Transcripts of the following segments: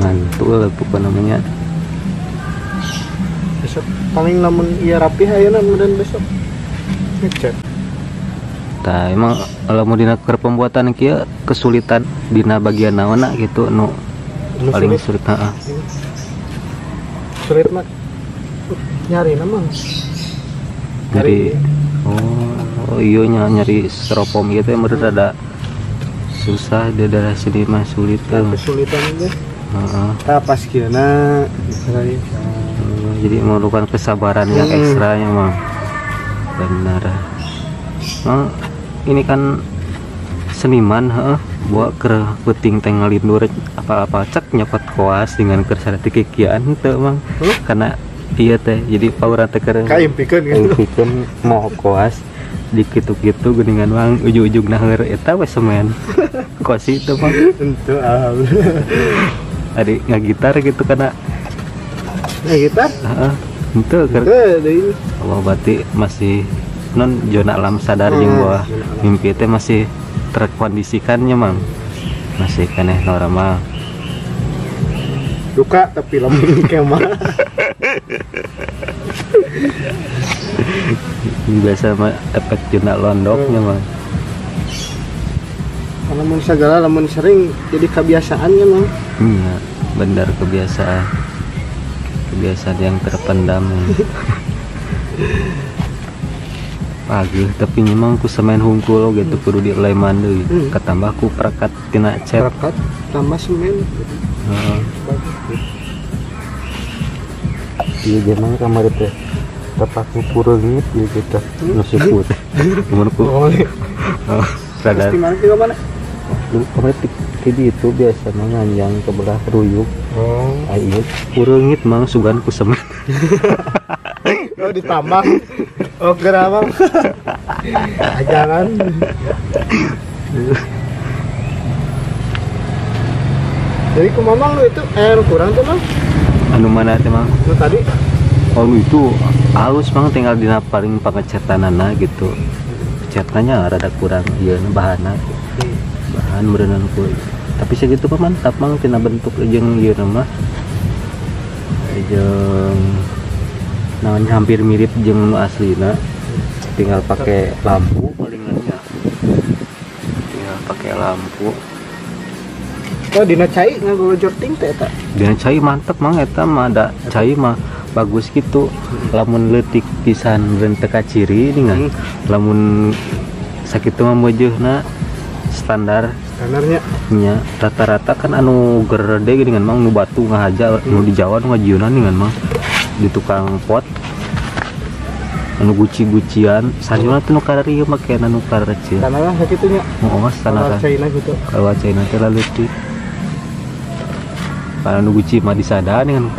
mantul apa namanya. Besok paling namun iya rapi ayeuna dan besok ngecek. Tah emang lamun dina keur pembuatan kieu kesulitan dina bagian naonna gitu nu no, paling sulit heeh. Sulit mah nyari namun. Nyari oh iya nyari styrofoam gitu yang menurut ada susah di daerah sini mah sulit kan kesulitannya pas kena jadi memerlukan kesabaran yang ekstra yang mah benar nah, ini kan seniman buat kerbeting tengalin durek apa-apa cek nyepet koas dengan kersara tikikian tuh mang karena iya teh jadi power teker kaimpikeun gitu mau koas dikitu-kitu geningan wang ujung-ujung naheur eta we semen kosi itu mah entu alhamdulillah ari ngagitar gitu kana ngagitar heeh entu deui oh berarti masih non zona alam sadar jeung bawah mimpi teh masih terkondisikannya mang masih keneh normal duka tapi lamun kemah biasa mah efek juna londoknya mah lamun segala lamun sering jadi kebiasaannya mah iya benar kebiasaan yang terpendam pagi tapi memang ku semen hungkul gitu kudu dileman deui ketambah ku perekat tina cat perekat tambah semen iya jaman kamar itu terpaku kurangnya ya kita nusiput menurutku radar kemarin tadi itu biasa menganjang ke belah ruyuk ayo kurangit mang sugan kusem oh ditambah oh kenapa jangan jadi kumamang lu itu air kurang tuh mang anu mana teh mang itu tadi oh itu halus mang tinggal dina paling pangecatanana gitu cetanya rada kurang ieu ya, bahanna bahan meureunan ku tapi segitu mantap mang tina bentuk jeung ieu mah jeung naon hampir mirip jeung nu aslina tinggal pakai lampu paling lancar tinggal pakai lampu. Oh dina cai ngagolojor ting teh eta. Dina cai mantep mang eta mah ada cai mah bagus gitu. Lamun leutik pisan reun teu kaciri ningan. Lamun sakitu mah meujeunna standar. Standarnya nya rata-rata kan anu gede geuningan mang nu batu ngahaja nu di Jawa nu ngajieuna ningan mang di tukang pot. Anu guci-gucian sanjuna teh nu kararieu make anu karece. Tanah sakitu nya. Heeh, tanah. Cainan gitu. Kalau cainan teh leutik. Kalau nuguci mah disada dengan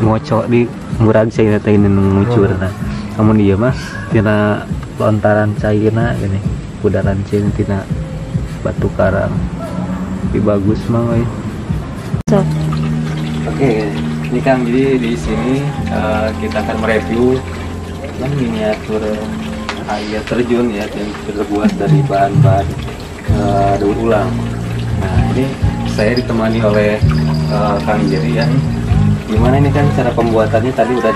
ngocok di murag saya ini ngucur nah namun dia mah tina lontaran cairna ini kuda lancin tina batu karang tapi bagus mah we so. Oke ini Kang jadi di sini kita akan mereview miniatur air terjun ya yang terbuat dari bahan-bahan daur ulang. Nah ini saya ditemani oleh Kang Jeri ya. Gimana ini kan cara pembuatannya tadi udah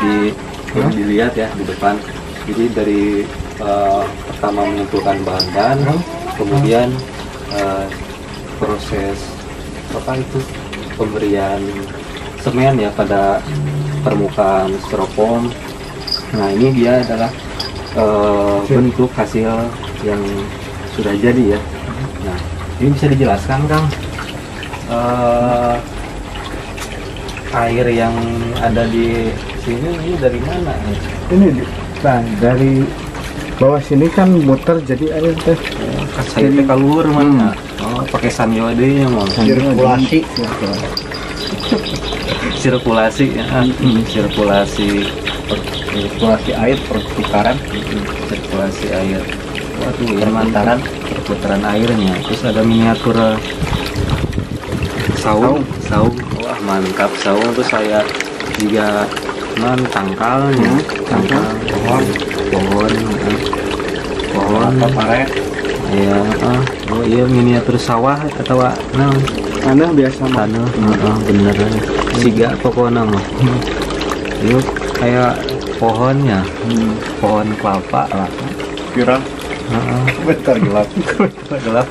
dilihat ya di depan. Jadi dari pertama menentukan bahan-bahan, kemudian proses apa itu pemberian semen ya pada permukaan styrofoam. Nah ini dia adalah bentuk hasil yang sudah jadi ya. Nah ini bisa dijelaskan Kang. Air yang ada di sini ini dari mana? Ini nah, dari bawah sini kan muter jadi air teh jadi kalur mana? Oh, pakai sanyo deh yang mau sirkulasi air pertukaran sirkulasi air waduh permataran perputaran airnya terus ada miniatur saung. Wah mantap saung itu saya juga tangkalnya tangkal pohon paret Iya, oh iya miniatur sawah atau naon? Tanah biasa mah. Tanah, bener lah. Siga pokona mah. Yuk kayak pohonnya. Pohon kelapa lah. Kira. Bentar gelap. Gelap.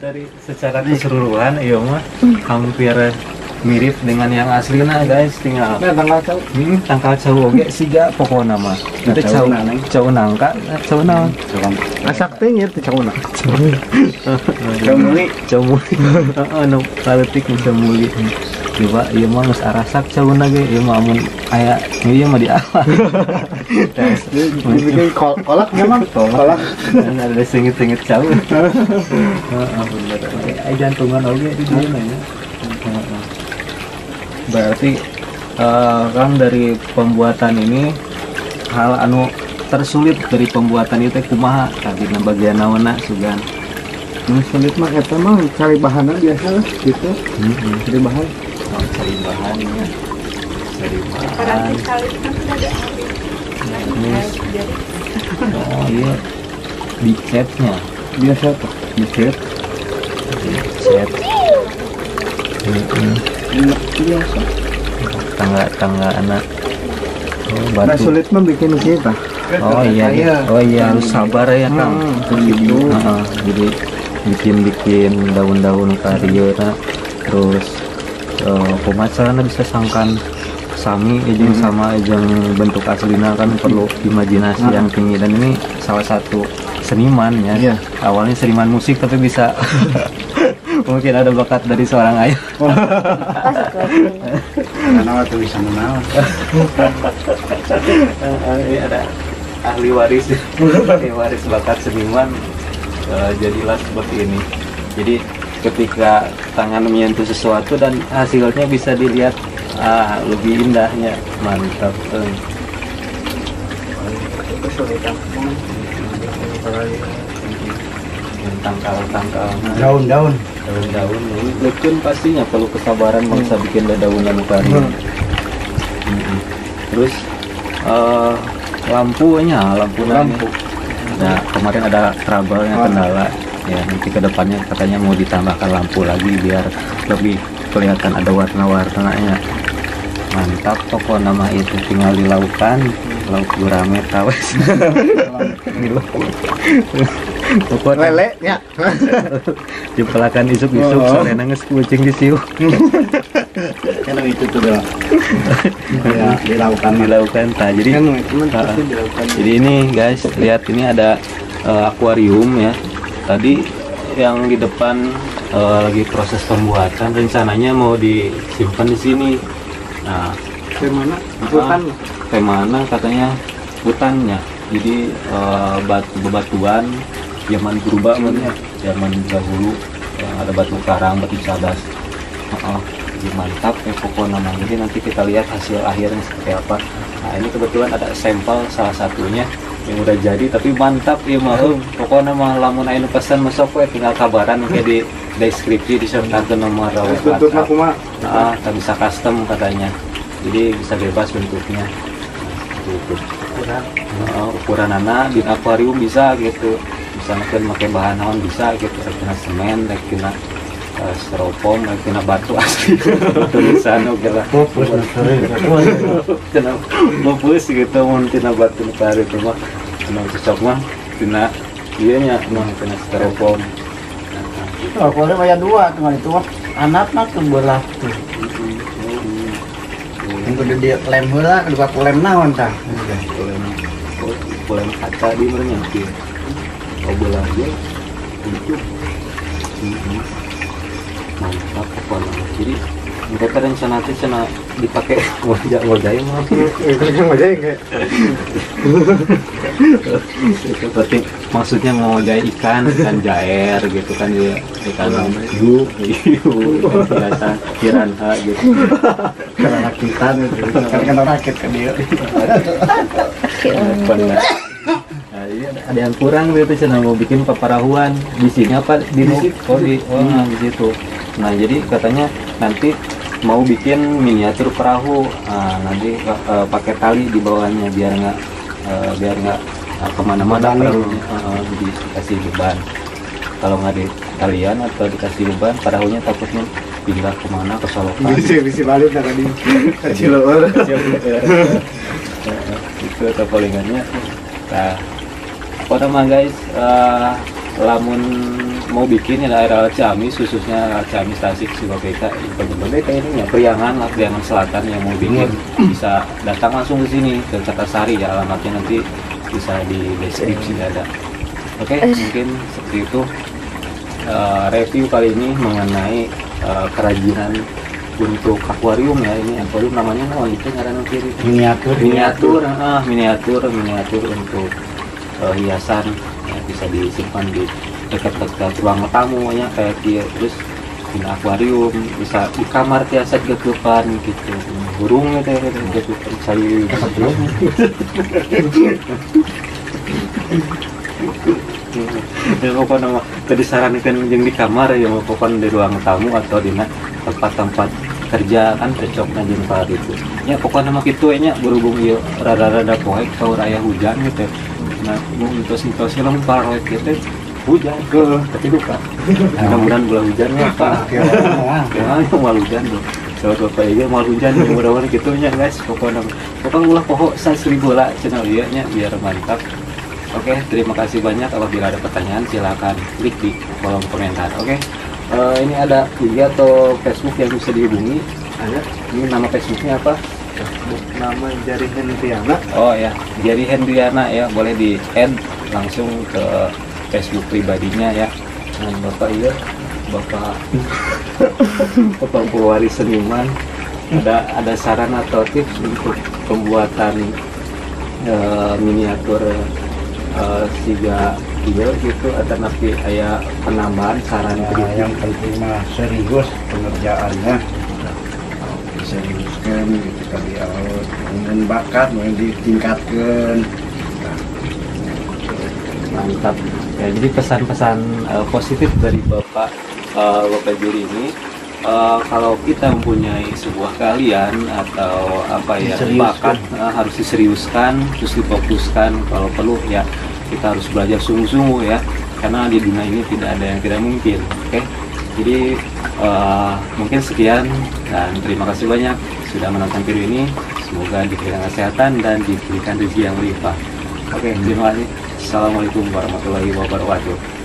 Dari secara keseluruhan iya mah hampir mirip dengan yang aslinya guys, tinggal tangkal cau oge siga pokona mah itu cau nangka cau naon asak teh nya teh cau na cau muli anu kaletik cau muli coba ieu mah geus arasak cau na ge ieu mah amun aya ieu mah di alam jadi kolak nya mah kolak ada sengit-sengit cau heeh bener aya jantungan oge di dieu mah nya. Berarti kan dari pembuatan ini hal anu tersulit dari pembuatan itu kumaha tadi bagian naona sugan sulit mah eta mah cari bahannya biasa lah gitu. Cari bahan cari bahan oh iya dicetnya biasa tuh dicet biasa tangga anak nggak sulit membuat kita oh iya harus sabar ya Kang gitu jadi bikin daun-daun kariola terus pemacarannya bisa sangkan sami ejeng sama ejeng bentuk aslina kan perlu imajinasi yang tinggi dan ini salah satu seniman ya awalnya seniman musik tapi bisa mungkin ada bakat dari seorang ayah. Karena waktu bisa menawar. Ini ada ahli waris, bakat seniman. Jadilah seperti ini. Jadi ketika tangan menyentuh sesuatu dan hasilnya bisa dilihat lebih indahnya, mantap. Tangkal-tangkal daun-daun lekun pastinya perlu kesabaran bangsa bikin daunan ukari terus lampu nah kemarin ada trouble-nya kendala ya nanti kedepannya katanya mau ditambahkan lampu lagi biar lebih kelihatan ada warna-warnanya mantap pokok nama itu tinggal dilakukan lauk gurame tawes pokoknya lele ya dipelakan isuk-isuk sore nangis kucing disiu kan itu tuh ya dilakukan ta jadi kan dilakukan jadi ini guys lihat ini ada akuarium ya tadi yang di depan lagi proses pembuatan rencananya mau disimpan di sini nah kemana katanya hutannya jadi bebatuan zaman purba namanya zaman dahulu ada batu karang batu cadas mantap pokoknya namanya jadi nanti kita lihat hasil akhirnya seperti apa nah ini kebetulan ada sampel salah satunya yang udah jadi tapi mantap ya mahum pokoknya mah lamun aya nu pesan masuk we tinggal kabaran kayak di deskripsi disertakeun nomor WhatsApp kita bisa custom katanya jadi bisa bebas bentuknya gitu ukuran anak di akuarium bisa gitu bisa pakai bahan naon bisa gitu kena semen kena styrofoam kena batu asli tulisan kena mupus gitu kena batu nukari itu mah kena cocok mah kena ianya kena styrofoam akuarium aya dua cuma itu anaknya kebelah tuh untuk dia lem heula kedua lem naon tah lem kaca di merenya kieu obolah ge itu mantap pokoknya jadi mereka rencana teh cenah dipake wajah mah kayak itu berarti maksudnya ngawajah ikan jair gitu kan dia ikan hiu biasa piranha gitu karena kita kan rakit ke dia ada yang kurang gitu cenah mau bikin paparahuan di sini apa di situ nah jadi katanya nanti mau bikin miniatur perahu nanti pakai tali di bawahnya biar nggak kemana-mana perlu dikasih beban. Kalau nggak dikalian atau dikasih beban, perahunya takutnya pindah kemana, ke Solokan. Bisa balik nggak tadi? Kecil luar. Itu kepalingannya. Nah, kota mah guys, lamun mau bikin ya daerah Ciamis, khususnya Ciamis Tasik Sukabeka, ini ya Priangan Selatan yang mau bikin bisa datang langsung ke sini ke Certasari ya, alamatnya nanti bisa di deskripsi ada. Oke, mungkin seperti itu review kali ini mengenai kerajinan untuk akuarium ya, ini akuarium namanya itu ngaran kiri miniatur untuk hiasan ya, bisa disimpan di dekat-dekat ruang tamu ya kayak dia, terus di akuarium bisa di kamar tiasa kegepan gitu burung gitu ya gitu sayur ya pokoknya tadi sarankan yang di kamar ya pokoknya di ruang tamu atau di tempat-tempat kerja kan cocok najin par itu ya pokoknya nama gitu ya berhubung ya rada-rada poek kalau raya hujan gitu nah mitos-mitosnya lempar gitu hujan ke tapi lupa mudah-mudahan bulan hujannya pak mau hujan tuh soal bapak iya mau hujan mudah-mudahan gitunya guys pokoknya ulah pohok saya 1000 lah channel iya nya biar mantap. Oke, terima kasih banyak. Apabila ada pertanyaan silahkan klik di kolom komentar. Oke, ini ada IG atau Facebook yang bisa dihubungi ada, ini nama Facebooknya apa? Nama Jeri Andriana. Oh ya, Jeri Andriana ya, boleh di add langsung ke Facebook pribadinya ya. Dan bapak iya, bapak pewaris seniman. Ada saran atau tips untuk pembuatan miniatur siga iya gitu atau nanti ayah penambahan saran yang penting mah serius pengerjaannya. Seriuskan gitu kali awal, mungkin bakat mungkin ditingkatkan. Mantap ya, jadi pesan-pesan positif dari bapak Jeri ini kalau kita mempunyai sebuah kalian atau apa ya bakat harus diseriuskan terus difokuskan, kalau perlu ya kita harus belajar sungguh-sungguh ya karena di dunia ini tidak ada yang tidak mungkin. Oke, jadi mungkin sekian dan terima kasih banyak sudah menonton video ini, semoga diberikan kesehatan dan diberikan rezeki yang limpah. Oke, terima kasih. Assalamualaikum warahmatullahi wabarakatuh.